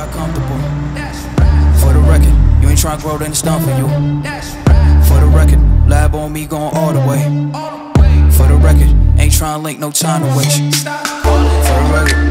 y'all comfortable. That's right. For the record, you ain't tryna grow, then it's done for you. That's right. For the record, lab on me going all the way. All the way. For the record, ain't tryna link, no time to waste. For the record.